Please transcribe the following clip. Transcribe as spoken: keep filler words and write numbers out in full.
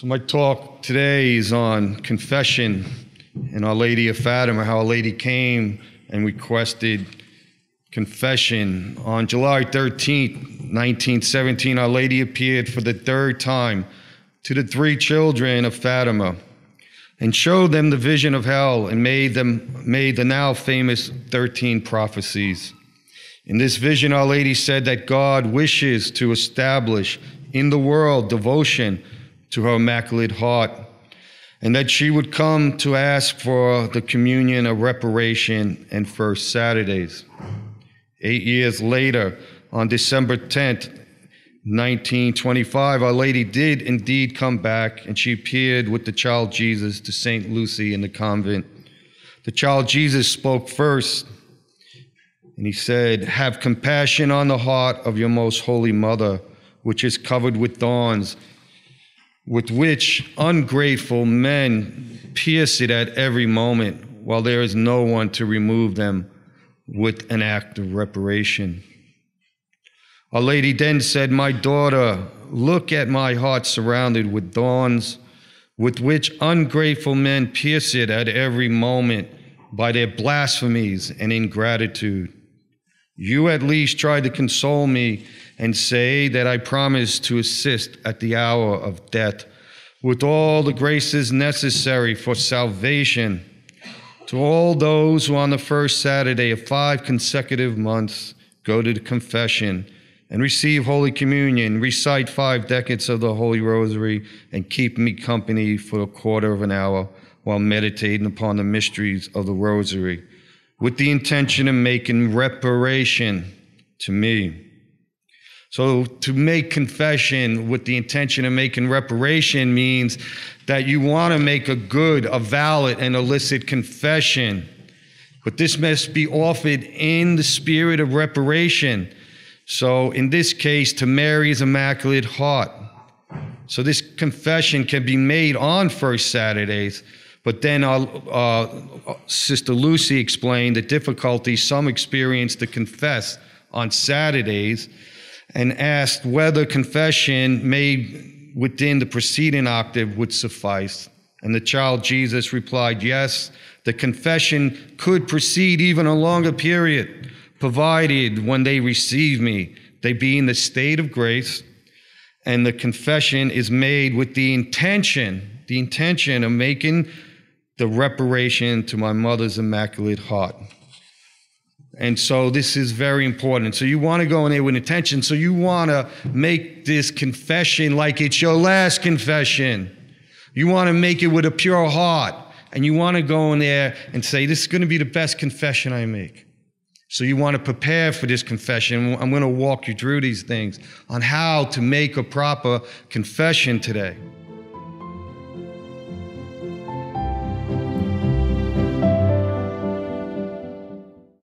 So my talk today is on confession and Our Lady of Fatima, how Our Lady came and requested confession. On July thirteenth, nineteen seventeen, Our Lady appeared for the third time to the three children of Fatima and showed them the vision of hell and made them made the now famous thirteen prophecies. In this vision, Our Lady said that God wishes to establish in the world devotion to her Immaculate Heart, and that she would come to ask for the Communion of Reparation and First Saturdays. Eight years later, on December tenth, nineteen twenty-five, Our Lady did indeed come back, and she appeared with the child Jesus to Saint Lucy in the convent. The child Jesus spoke first, and he said, "Have compassion on the heart of your most holy mother, which is covered with thorns, with which ungrateful men pierce it at every moment, while there is no one to remove them with an act of reparation." Our Lady then said, "My daughter, look at my heart surrounded with thorns, with which ungrateful men pierce it at every moment by their blasphemies and ingratitude. You at least tried to console me and say that I promise to assist at the hour of death with all the graces necessary for salvation to all those who on the first Saturday of five consecutive months go to the confession and receive Holy Communion, recite five decades of the Holy Rosary, and keep me company for a quarter of an hour while meditating upon the mysteries of the Rosary, with the intention of making reparation to me." So to make confession with the intention of making reparation means that you want to make a good, a valid, and illicit confession. But this must be offered in the spirit of reparation. So in this case, to Mary's Immaculate Heart. So this confession can be made on First Saturdays. But then our, uh, Sister Lucy explained the difficulty some experience to confess on Saturdays and asked whether confession made within the preceding octave would suffice. And the child Jesus replied, yes, the confession could proceed even a longer period, provided when they receive me, they be in the state of grace, and the confession is made with the intention, the intention of making the reparation to my mother's Immaculate Heart. And so this is very important. So you want to go in there with intention. So you want to make this confession like it's your last confession. You want to make it with a pure heart. And you want to go in there and say, this is going to be the best confession I make. So you want to prepare for this confession. I'm going to walk you through these things on how to make a proper confession today.